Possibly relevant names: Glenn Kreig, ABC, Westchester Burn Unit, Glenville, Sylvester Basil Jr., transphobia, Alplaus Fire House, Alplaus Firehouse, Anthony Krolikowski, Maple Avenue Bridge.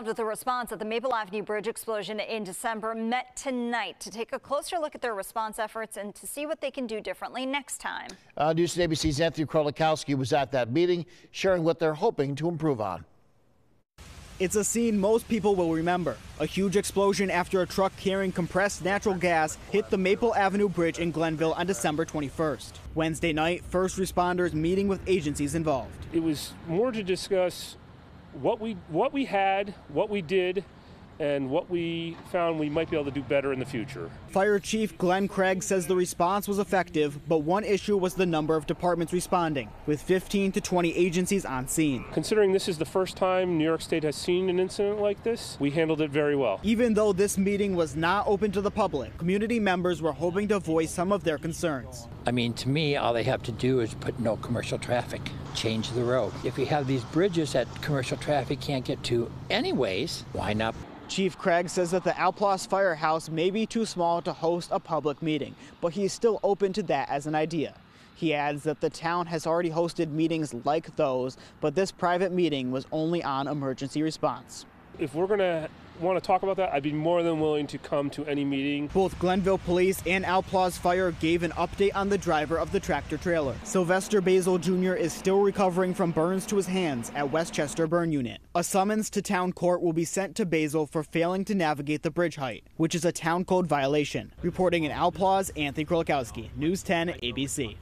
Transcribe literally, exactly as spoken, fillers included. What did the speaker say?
involved with the response at the Maple Avenue Bridge explosion in December met tonight to take a closer look at their response efforts and to see what they can do differently next time. Uh, News Today A B C's Anthony Krolikowski was at that meeting, sharing what they're hoping to improve on. It's a scene most people will remember. A huge explosion after a truck carrying compressed natural gas hit the Maple Avenue Bridge in Glenville on December twenty-first. Wednesday night, first responders meeting with agencies involved. It was more to discuss what we, what we had, what we did, and what we found we might be able to do better in the future. Fire Chief Glenn Kreig says the response was effective, but one issue was the number of departments responding, with fifteen to twenty agencies on scene. Considering this is the first time New York State has seen an incident like this, we handled it very well. Even though this meeting was not open to the public, community members were hoping to voice some of their concerns. I mean, to me, all they have to do is put no commercial traffic, change the road. If you have these bridges that commercial traffic can't get to anyways, why not? Chief Kreig says that the Alplaus Firehouse may be too small to host a public meeting, but he is still open to that as an idea. He adds that the town has already hosted meetings like those, but this private meeting was only on emergency response. If we're going to want to talk about that, I'd be more than willing to come to any meeting. Both Glenville Police and Alplaus Fire gave an update on the driver of the tractor trailer. Sylvester Basil Junior is still recovering from burns to his hands at Westchester Burn Unit. A summons to town court will be sent to Basil for failing to navigate the bridge height, which is a town code violation. Reporting in Alplaus, Anthony Krolikowski, News ten A B C.